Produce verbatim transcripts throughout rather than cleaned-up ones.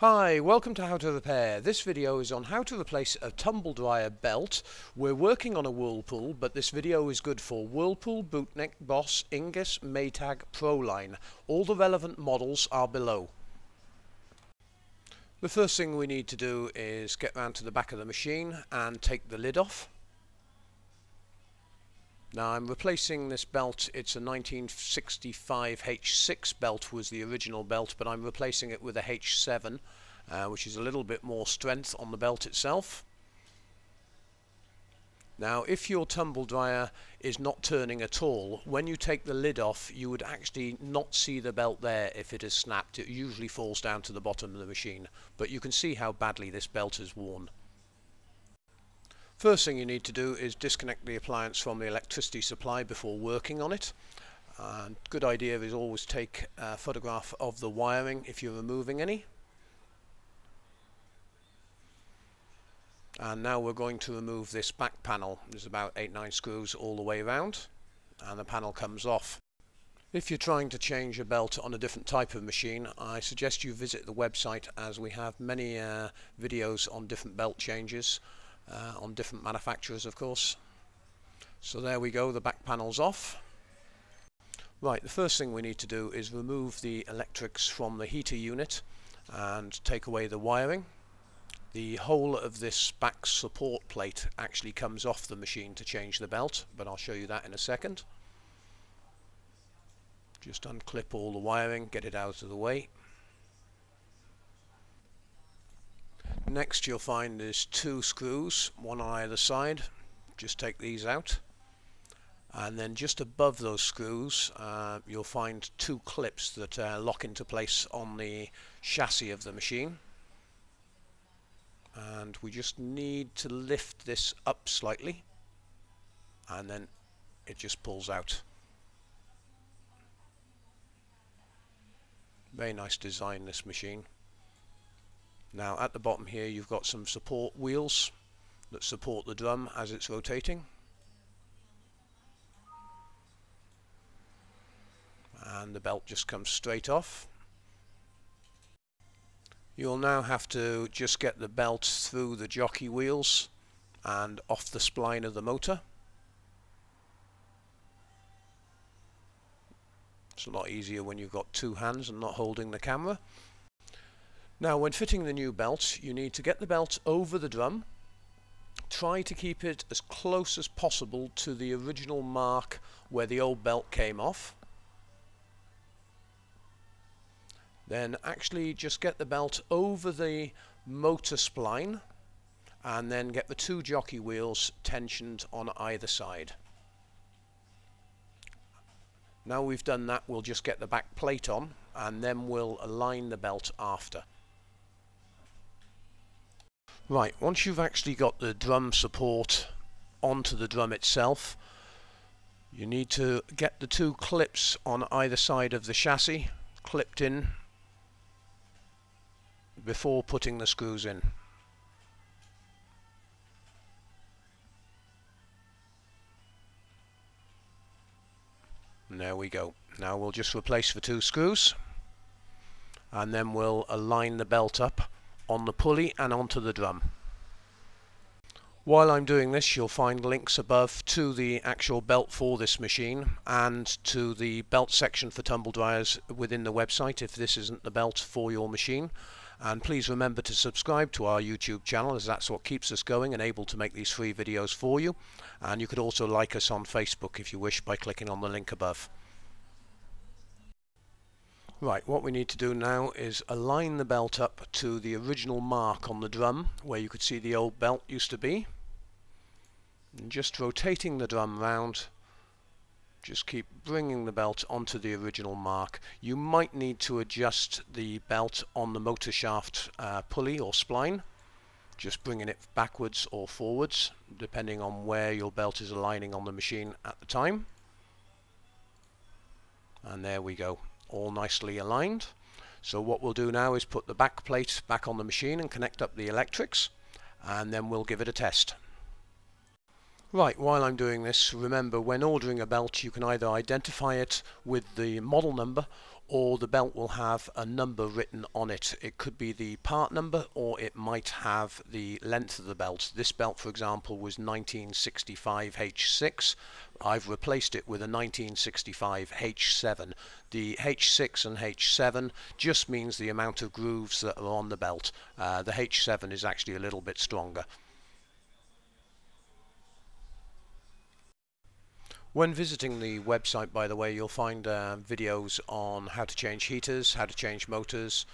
Hi, welcome to How to Repair. This video is on how to replace a tumble dryer belt. We're working on a Whirlpool, but this video is good for Whirlpool, Bauknecht, Bosch, Ignis, Maytag, Proline. All the relevant models are below. The first thing we need to do is get round to the back of the machine and take the lid off. Now I'm replacing this belt. It's a nineteen sixty-five H six belt, was the original belt, but I'm replacing it with a H seven, uh, which is a little bit more strength on the belt itself. Now if your tumble dryer is not turning at all, when you take the lid off you would actually not see the belt there if it is snapped. It usually falls down to the bottom of the machine, but you can see how badly this belt is worn. First thing you need to do is disconnect the appliance from the electricity supply before working on it. Uh, good idea is always take a photograph of the wiring if you're removing any. And now we're going to remove this back panel. There's about eight nine screws all the way around, and the panel comes off. If you're trying to change a belt on a different type of machine, I suggest you visit the website, as we have many uh, videos on different belt changes. Uh, on different manufacturers, of course. So there we go, the back panel's off. Right, the first thing we need to do is remove the electrics from the heater unit and take away the wiring. The whole of this back support plate actually comes off the machine to change the belt, but I'll show you that in a second. Just unclip all the wiring, get it out of the way. Next you'll find there's two screws, one on either side. Just take these out, and then just above those screws uh, you'll find two clips that uh, lock into place on the chassis of the machine, and we just need to lift this up slightly and then it just pulls out. Very nice design, this machine. Now at the bottom here you've got some support wheels that support the drum as it's rotating, and the belt just comes straight off. You'll now have to just get the belt through the jockey wheels and off the spline of the motor. It's a lot easier when you've got two hands and not holding the camera. Now when fitting the new belt, you need to get the belt over the drum. Try to keep it as close as possible to the original mark where the old belt came off. Then actually just get the belt over the motor spline and then get the two jockey wheels tensioned on either side. Now we've done that, we'll just get the back plate on and then we'll align the belt after. Right, once you've actually got the drum support onto the drum itself, you need to get the two clips on either side of the chassis clipped in before putting the screws in. And there we go. Now we'll just replace the two screws and then we'll align the belt up on the pulley and onto the drum. While I'm doing this, you'll find links above to the actual belt for this machine and to the belt section for tumble dryers within the website if this isn't the belt for your machine. And please remember to subscribe to our YouTube channel, as that's what keeps us going and able to make these free videos for you. And you could also like us on Facebook if you wish by clicking on the link above. Right, what we need to do now is align the belt up to the original mark on the drum where you could see the old belt used to be. And just rotating the drum round, just keep bringing the belt onto the original mark. You might need to adjust the belt on the motor shaft uh, pulley or spline, just bringing it backwards or forwards depending on where your belt is aligning on the machine at the time. And there we go, all nicely aligned. So what we'll do now is put the back plate back on the machine and connect up the electrics, and then we'll give it a test. Right, while I'm doing this, remember when ordering a belt you can either identify it with the model number or the belt will have a number written on it. It could be the part number, or it might have the length of the belt. This belt, for example, was nineteen sixty-five H six. I've replaced it with a nineteen sixty-five H seven. The H six and H seven just means the amount of grooves that are on the belt. Uh, the H seven is actually a little bit stronger. When visiting the website, by the way, you'll find uh, videos on how to change heaters, how to change motors,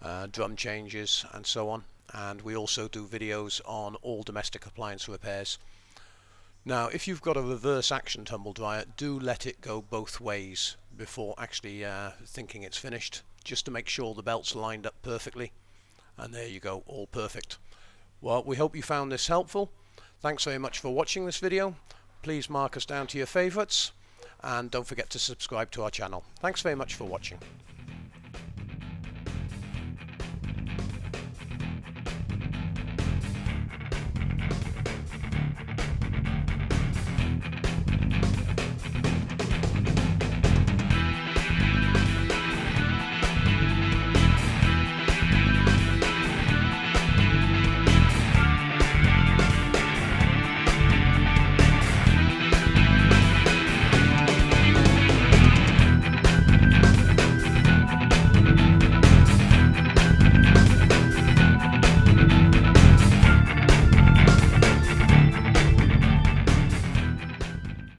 uh, drum changes and so on, and we also do videos on all domestic appliance repairs. Now, if you've got a reverse action tumble dryer, do let it go both ways before actually uh, thinking it's finished, just to make sure the belt's lined up perfectly. And there you go, all perfect. Well, we hope you found this helpful. Thanks very much for watching this video. Please mark us down to your favourites, and don't forget to subscribe to our channel. Thanks very much for watching.